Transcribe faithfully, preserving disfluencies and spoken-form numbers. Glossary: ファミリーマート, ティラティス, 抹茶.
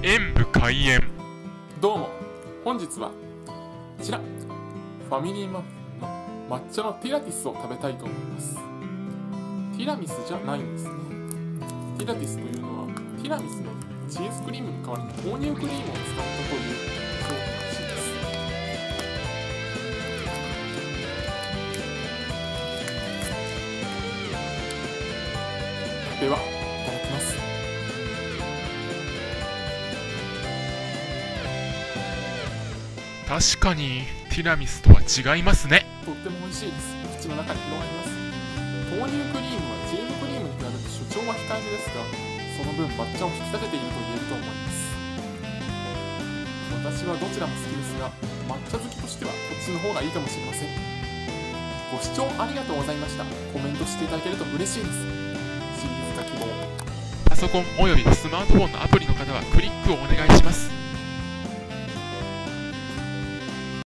演武開演。どうも、本日はこちらファミリーマップの抹茶のティラティスを食べたいと思います。ティラミスじゃないんですね。ティラティスというのはティラミスのチーズクリームの代わりに豆乳クリームを使ったという商品らしいです。では、いただきます。確かにティラミスとは違いますね。とっても美味しいです。口の中に広がります。豆乳クリームはチーズクリームに比べて主張は控えめですが、その分抹茶を引き立てていると言えると思います。私はどちらも好きですが、抹茶好きとしてはこっちの方がいいかもしれません。ご視聴ありがとうございました。コメントしていただけると嬉しいです。シリーズ化希望、パソコンおよびスマートフォンのアプリの方はクリックをお願いします。